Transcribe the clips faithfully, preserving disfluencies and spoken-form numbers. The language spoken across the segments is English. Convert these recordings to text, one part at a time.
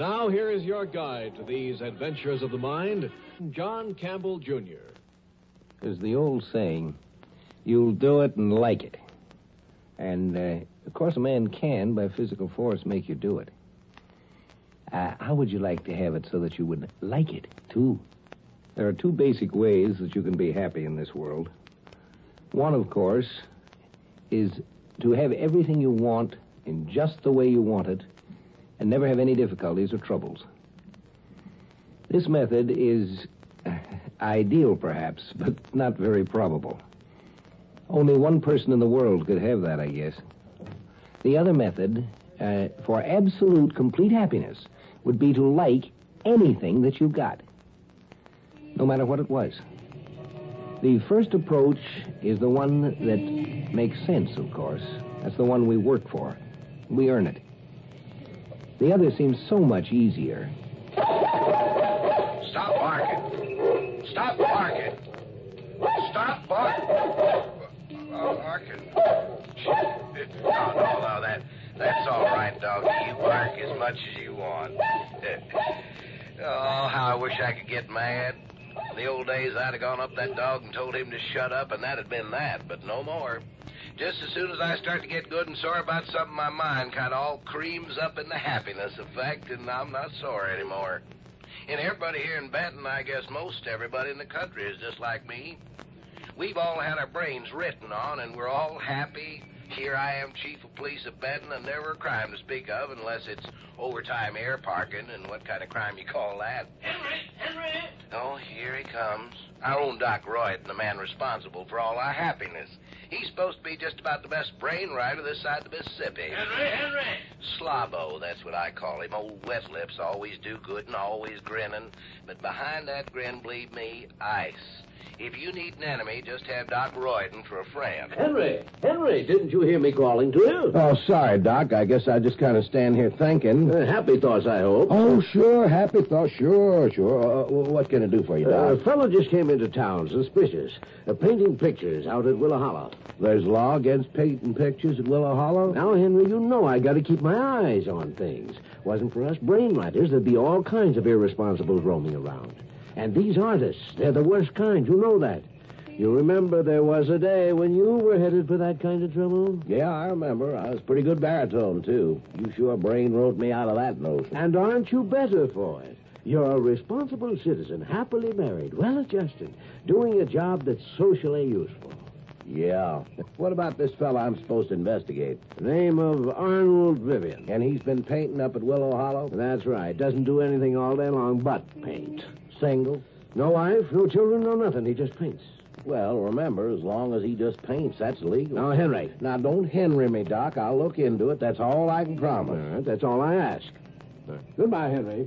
now here is your guide to these adventures of the mind, John Campbell, Junior There's the old saying, you'll do it and like it. And, uh, of course, a man can, by physical force, make you do it. Uh, how would you like to have it so that you would like it, too? There are two basic ways that you can be happy in this world. One, of course, is to have everything you want in just the way you want it and never have any difficulties or troubles. This method is ideal, perhaps, but not very probable. Only one person in the world could have that, I guess. The other method, uh, for absolute, complete happiness would be to like anything that you got, no matter what it was. The first approach is the one that makes sense, of course. That's the one we work for. We earn it. The other seems so much easier. Stop barking. Stop barking. Stop barking. Barking. No, no, no, that, that's all right, doggy. You bark as much as you want. Oh, how I wish I could get mad. In the old days, I'd have gone up that dog and told him to shut up, and that had been that, but no more. Just as soon as I start to get good and sore about something, my mind kind of all creams up in the happiness effect, and I'm not sore anymore. And everybody here in Benton, I guess most everybody in the country is just like me. We've all had our brains written on, and we're all happy. Here I am, chief of police of Benton, and never a crime to speak of unless it's overtime air parking, and what kind of crime you call that? Henry! Henry! Oh, here he comes. Our own Doc Royden, the man responsible for all our happiness. He's supposed to be just about the best brain writer this side of the Mississippi. Henry! Henry! Slobbo, that's what I call him. Old wet lips, always do good and always grinning. But behind that grin, believe me, ice. If you need an enemy, just have Doc Royden for a friend. Henry! Henry! Didn't you hear me calling to you? Oh, sorry, Doc. I guess I just kind of stand here thinking. Uh, happy thoughts, I hope. Oh, sure. Happy thoughts. Sure, sure. Uh, what can I do for you, Doc? Uh, a fellow just came into town, suspicious, uh, painting pictures out at Willow Hollow. There's law against painting pictures at Willow Hollow? Now, Henry, you know I got to keep my eyes on things. Wasn't for us brainwriters, there'd be all kinds of irresponsibles roaming around. And these artists, they're the worst kind. You know that. You remember there was a day when you were headed for that kind of trouble? Yeah, I remember. I was a pretty good baritone, too. You sure brain wrote me out of that notion. And aren't you better for it? You're a responsible citizen, happily married, well-adjusted, doing a job that's socially useful. Yeah. What about this fella I'm supposed to investigate? The name of Arnold Vivian. And he's been painting up at Willow Hollow? That's right. Doesn't do anything all day long but paint. Single? No wife, no children, no nothing. He just paints. Well, remember, as long as he just paints, that's legal. Now, Henry. Now, don't Henry me, Doc. I'll look into it. That's all I can promise. All right, that's all I ask. All right. Goodbye, Henry.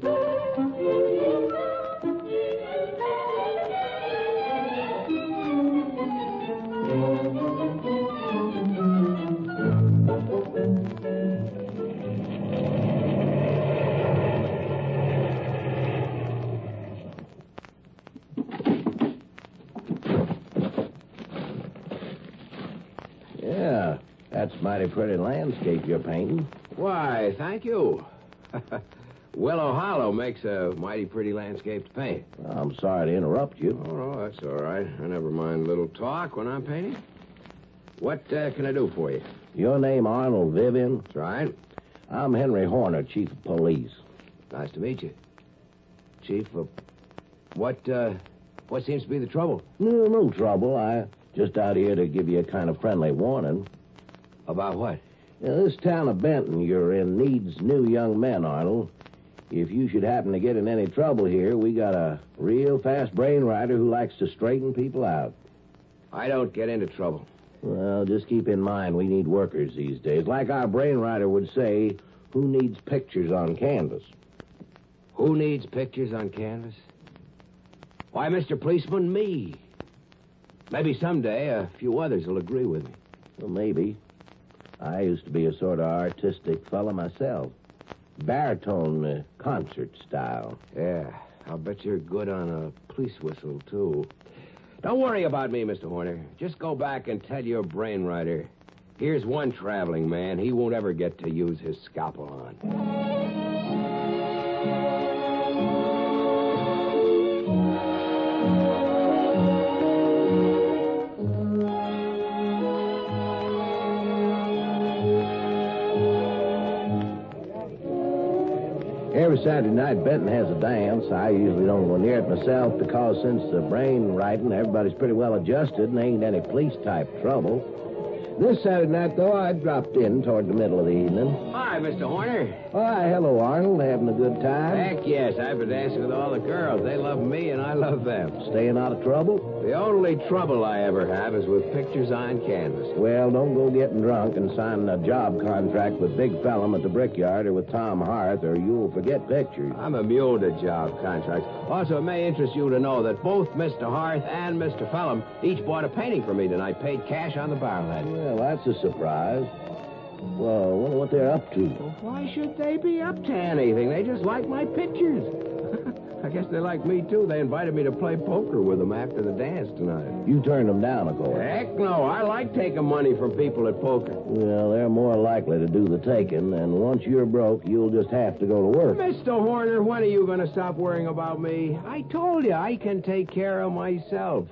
That's mighty pretty landscape you're painting. Why, thank you. Willow Hollow makes a mighty pretty landscape to paint. Well, I'm sorry to interrupt you. Oh, no, that's all right. I never mind a little talk when I'm painting. What uh, can I do for you? Your name, Arnold Vivian? That's right. I'm Henry Horner, chief of police. Nice to meet you. Chief of... What, uh... What seems to be the trouble? No, no trouble. I just out here to give you a kind of friendly warning. About what? Now, this town of Benton you're in needs new young men, Arnold. If you should happen to get in any trouble here, we got a real fast brainwriter who likes to straighten people out. I don't get into trouble. Well, just keep in mind we need workers these days. Like our brainwriter would say, who needs pictures on canvas? Who needs pictures on canvas? Why, Mister Policeman, me. Maybe someday a few others will agree with me. Well, maybe. I used to be a sort of artistic fella myself. Baritone uh, concert style. Yeah, I'll bet you're good on a police whistle, too. Don't worry about me, Mister Horner. Just go back and tell your brainwriter. Here's one traveling man he won't ever get to use his scalpel on. every Saturday night, Benton has a dance. I usually don't go near it myself because since the brain writing, everybody's pretty well adjusted and ain't any police-type trouble. This Saturday night, though, I dropped in toward the middle of the evening. Hi, Mister Horner. Why, hello, Arnold. Having a good time? Heck, yes. I've been dancing with all the girls. They love me, and I love them. Staying out of trouble? The only trouble I ever have is with pictures on canvas. Well, don't go getting drunk and signing a job contract with Big Pellam at the Brickyard or with Tom Harth, or you'll forget pictures. I'm immune to job contracts. Also, it may interest you to know that both Mister Harth and Mister Pellam each bought a painting for me tonight, paid cash on the barrelhead. Well, that's a surprise. Well, I wonder what they're up to. Well, why should they be up to anything? They just like my pictures. I guess they like me, too. They invited me to play poker with them after the dance tonight. You turned them down, of course. Heck no. I like taking money from people at poker. Well, they're more likely to do the taking, and once you're broke, you'll just have to go to work. Mister Horner, when are you going to stop worrying about me? I told you, I can take care of myself.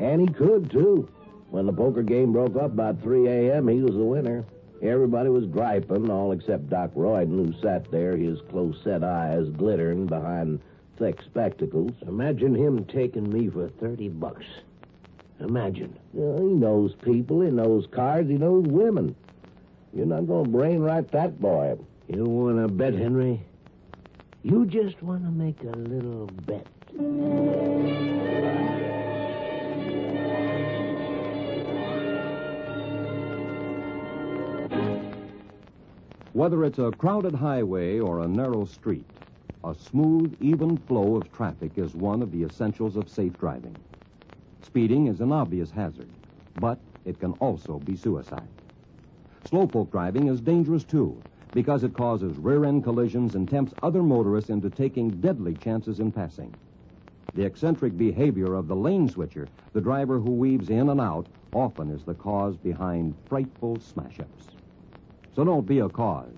And he could, too. When the poker game broke up about three a.m., he was the winner. Everybody was griping, all except Doc Royden, who sat there, his close-set eyes glittering behind thick spectacles. Imagine him taking me for thirty bucks. Imagine. Yeah, he knows people, he knows cards, he knows women. You're not going to brainwrite that boy. You want to bet, Henry? You just want to make a little bet. Whether it's a crowded highway or a narrow street, a smooth, even flow of traffic is one of the essentials of safe driving. Speeding is an obvious hazard, but it can also be suicide. Slowpoke driving is dangerous, too, because it causes rear-end collisions and tempts other motorists into taking deadly chances in passing. The eccentric behavior of the lane switcher, the driver who weaves in and out, often is the cause behind frightful smash-ups. So don't be a cause,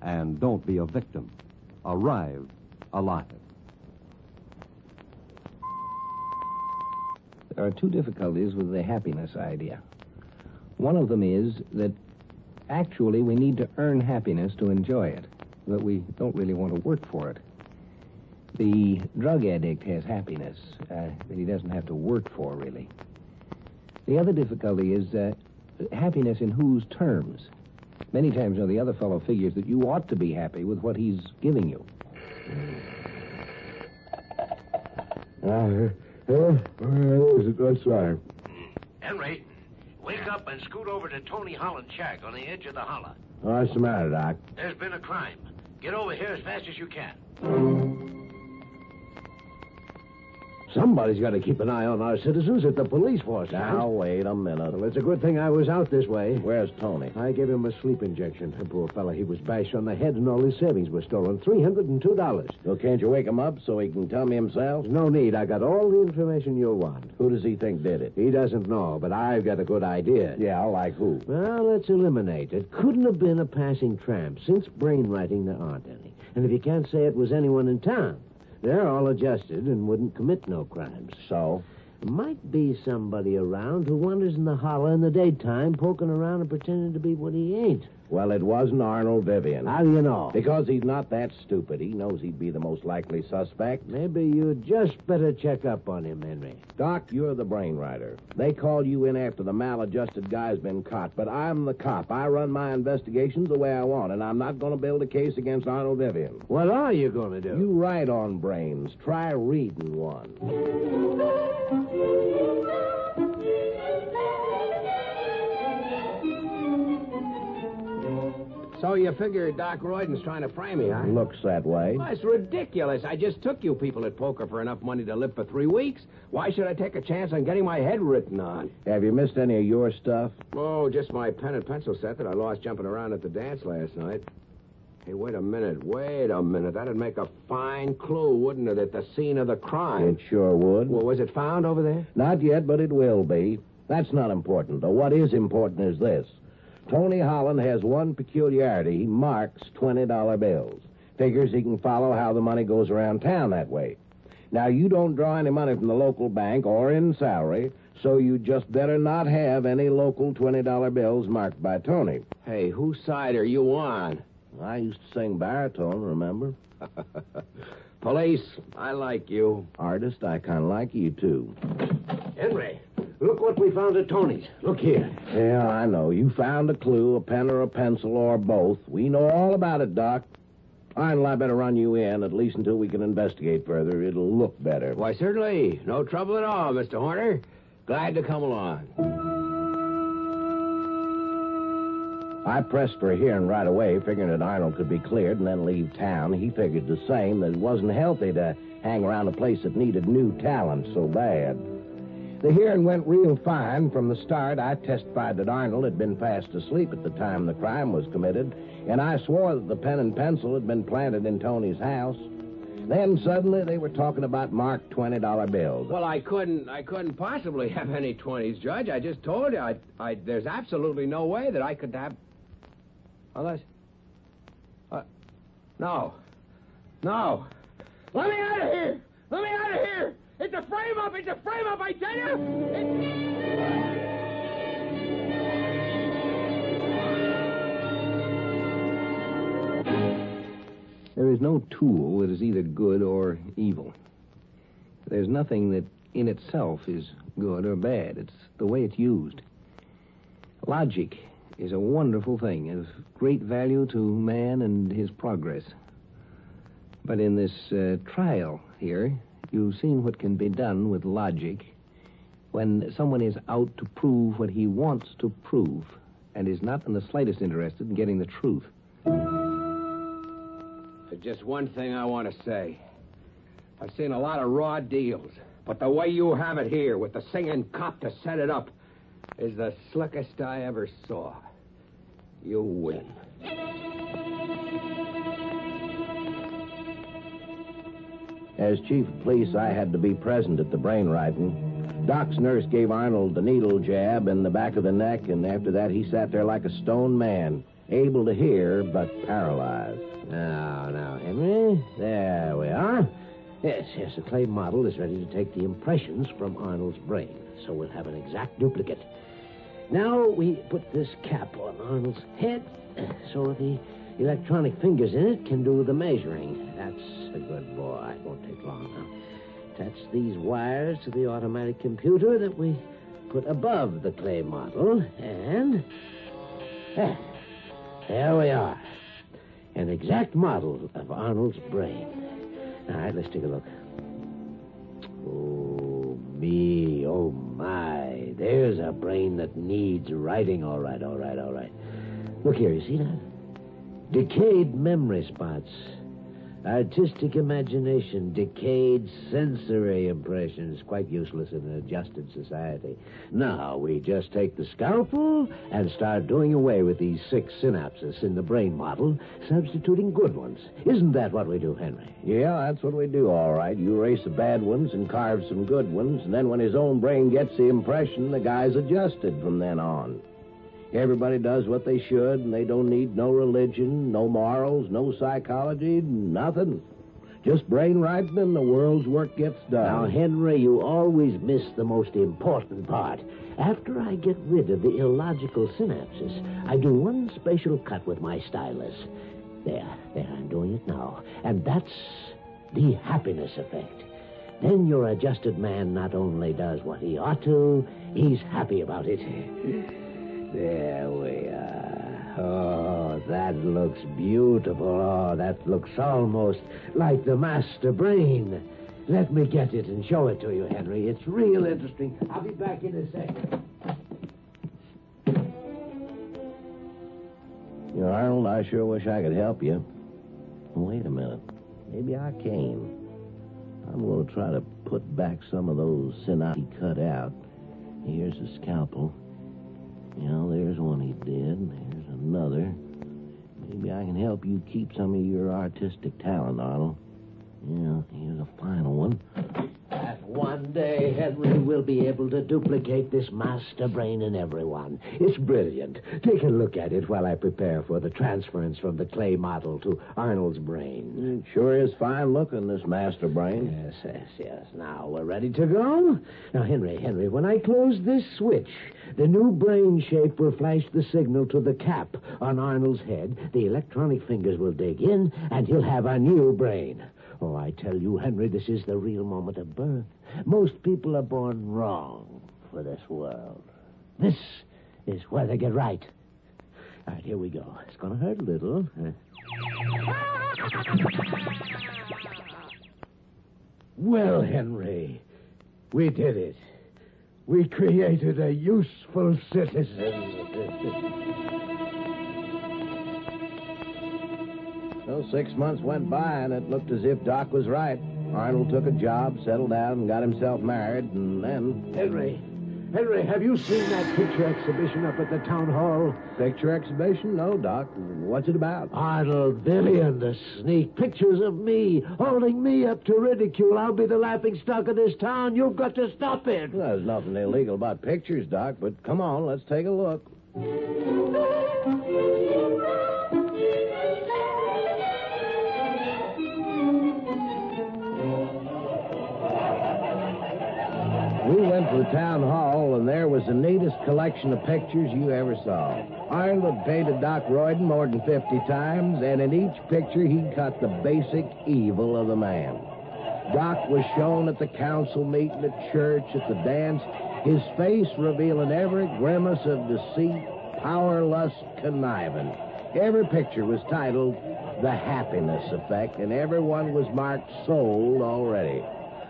and don't be a victim. Arrive alive. There are two difficulties with the happiness idea. One of them is that actually we need to earn happiness to enjoy it, but we don't really want to work for it. The drug addict has happiness uh, that he doesn't have to work for, really. The other difficulty is uh, happiness in whose terms? Many times, you know, the other fellow figures that you ought to be happy with what he's giving you. Uh, that's right. Henry, wake up and scoot over to Tony Holland's shack on the edge of the holler. What's the matter, Doc? There's been a crime. Get over here as fast as you can. Somebody's got to keep an eye on our citizens at the police force. Now, wait a minute. Well, it's a good thing I was out this way. Where's Tony? I gave him a sleep injection. The poor fellow, he was bashed on the head and all his savings were stolen. three hundred two dollars. Well, can't you wake him up so he can tell me himself? No need. I got all the information you'll want. Who does he think did it? He doesn't know, but I've got a good idea. Yeah, like who? Well, let's eliminate. It couldn't have been a passing tramp. Since brainwriting, there aren't any. And if you can't say it was anyone in town... They're all adjusted and wouldn't commit no crimes. So? Might be somebody around who wanders in the holler in the daytime, poking around and pretending to be what he ain't. Well, it wasn't Arnold Vivian. How do you know? Because he's not that stupid. He knows he'd be the most likely suspect. Maybe you'd just better check up on him, Henry. Doc, you're the brainwriter. They call you in after the maladjusted guy's been caught, but I'm the cop. I run my investigations the way I want, and I'm not going to build a case against Arnold Vivian. What are you going to do? You write on brains. Try reading one. So you figure Doc Royden's trying to frame me, huh? Looks that way. Well, it's ridiculous. I just took you people at poker for enough money to live for three weeks. Why should I take a chance on getting my head written on? Have you missed any of your stuff? Oh, just my pen and pencil set that I lost jumping around at the dance last night. Hey, wait a minute. Wait a minute. That'd make a fine clue, wouldn't it, at the scene of the crime? It sure would. Well, was it found over there? Not yet, but it will be. That's not important, though. What is important is this. Tony Holland has one peculiarity. He marks twenty dollar bills. Figures he can follow how the money goes around town that way. Now, you don't draw any money from the local bank or in salary, so you just better not have any local twenty dollar bills marked by Tony. Hey, whose side are you on? I used to sing baritone, remember? Police, I like you. Artist, I kind of like you, too. Henry, look what we found at Tony's. Look here. Yeah, I know. You found a clue, a pen or a pencil or both. We know all about it, Doc. Arnold, I better run you in, at least until we can investigate further. It'll look better. Why, certainly. No trouble at all, Mister Horner. Glad to come along. I pressed for a hearing right away, figuring that Arnold could be cleared and then leave town. He figured the same, that it wasn't healthy to hang around a place that needed new talent so bad. The hearing went real fine. From the start, I testified that Arnold had been fast asleep at the time the crime was committed, and I swore that the pen and pencil had been planted in Tony's house. Then suddenly they were talking about marked twenty dollar bills. Well, I couldn't I couldn't possibly have any twenties, Judge. I just told you, I, I, there's absolutely no way that I could have... Unless... Uh, no. No. Let me out of here! Let me out of here! It's a frame-up! It's a frame-up, I tell you! It's... There is no tool that is either good or evil. There's nothing that in itself is good or bad. It's the way it's used. Logic is a wonderful thing, of great value to man and his progress. But in this uh, trial here... You've seen what can be done with logic when someone is out to prove what he wants to prove and is not in the slightest interested in getting the truth. There's just one thing I want to say. I've seen a lot of raw deals, but the way you have it here with the singing cop to set it up is the slickest I ever saw. You win. As chief of police, I had to be present at the brainwriting. Doc's nurse gave Arnold the needle jab in the back of the neck, and after that he sat there like a stone man, able to hear but paralyzed. Now, now, Henry, there we are. Yes, yes, the clay model is ready to take the impressions from Arnold's brain, so we'll have an exact duplicate. Now we put this cap on Arnold's head so the electronic fingers in it can do the measuring. That's a good boy. It won't take long now. Attach these wires to the automatic computer that we put above the clay model, and... Ah, there we are. An exact model of Arnold's brain. All right, let's take a look. Oh, me, oh, my. There's a brain that needs writing. All right, all right, all right. Look here, you see that? Decayed memory spots, artistic imagination, decayed sensory impressions. Quite useless in an adjusted society. Now we just take the scalpel and start doing away with these six synapses in the brain model, substituting good ones. Isn't that what we do, Henry? Yeah, that's what we do, all right. You erase the bad ones and carve some good ones, and then when his own brain gets the impression, the guy's adjusted from then on. Everybody does what they should, and they don't need no religion, no morals, no psychology, nothing. Just brain writing and the world's work gets done. Now, Henry, you always miss the most important part. After I get rid of the illogical synapses, I do one spatial cut with my stylus. There, there, I'm doing it now. And that's the happiness effect. Then your adjusted man not only does what he ought to, he's happy about it. There we are. Oh, that looks beautiful. Oh, that looks almost like the master brain. Let me get it and show it to you, Henry. It's real interesting. I'll be back in a second. You know, Arnold, I sure wish I could help you. Wait a minute. Maybe I can. I'm going to try to put back some of those synapses he cut out. Here's the scalpel. You know, there's one he did. There's another. Maybe I can help you keep some of your artistic talent, Arnold. Yeah, here's a final one. That one day, Henry, will be able able to duplicate this master brain in everyone. It's brilliant. Take a look at it while I prepare for the transference from the clay model to Arnold's brain. It sure is fine looking, this master brain. Yes, yes, yes. Now, we're ready to go. Now, Henry, Henry, when I close this switch, the new brain shape will flash the signal to the cap on Arnold's head. The electronic fingers will dig in, and he'll have a new brain. Oh, I tell you, Henry, this is the real moment of birth. Most people are born wrong for this world. This is where they get right. All right, here we go. It's going to hurt a little. Well, Henry, we did it. We created a useful citizen. So six months went by, and it looked as if Doc was right. Arnold took a job, settled down, and got himself married, and then... Henry, Henry, have you seen that picture exhibition up at the town hall? Picture exhibition? No, Doc. What's it about? Arnold Vivian, the sneak. Pictures of me, holding me up to ridicule. I'll be the laughingstock of this town. You've got to stop it. Well, there's nothing illegal about pictures, Doc, but come on, let's take a look. We went to the town hall, and there was the neatest collection of pictures you ever saw. Arnold had painted Doc Royden more than fifty times, and in each picture he cut the basic evil of the man. Doc was shown at the council meeting, at church, at the dance, his face revealing every grimace of deceit, power, lust, conniving. Every picture was titled The Happiness Effect, and every one was marked sold already.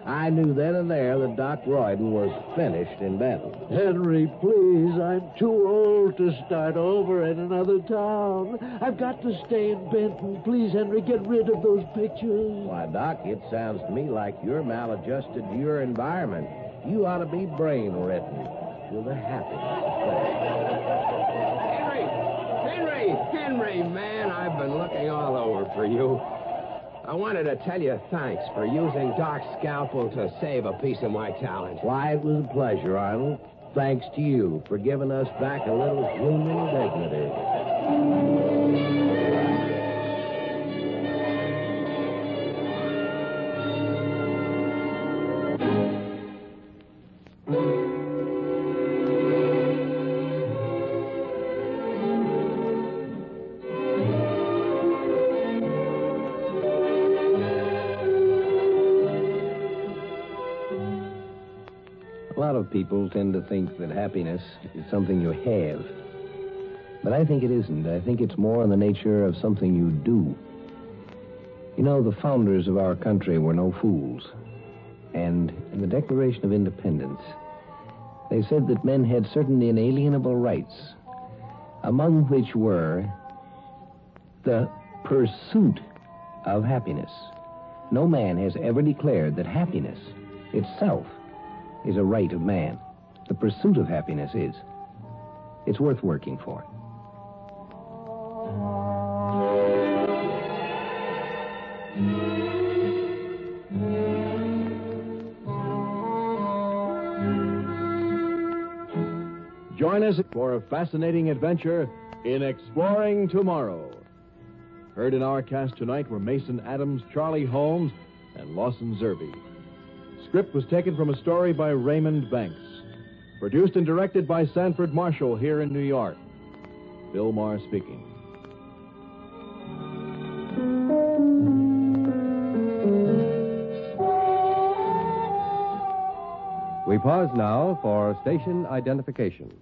I knew then and there that Doc Royden was finished in battle. Henry, please, I'm too old to start over in another town. I've got to stay in Benton. Please, Henry, get rid of those pictures. Why, Doc, it sounds to me like you're maladjusted to your environment. You ought to be brain-ridden to the happiness. Henry, Henry, Henry, man, I've been looking all over for you. I wanted to tell you thanks for using Doc's scalpel to save a piece of my talent. Why, it was a pleasure, Arnold. Thanks to you for giving us back a little human dignity. People tend to think that happiness is something you have. But I think it isn't. I think it's more in the nature of something you do. You know, the founders of our country were no fools. And in the Declaration of Independence, they said that men had certain inalienable rights, among which were the pursuit of happiness. No man has ever declared that happiness itself is a right of man. The pursuit of happiness is. It's worth working for. Join us for a fascinating adventure in Exploring Tomorrow. Heard in our cast tonight were Mason Adams, Charlie Holmes, and Lawson Zerbe. Script was taken from a story by Raymond Banks. Produced and directed by Sanford Marshall here in New York. Bill Maher speaking. We pause now for station identification.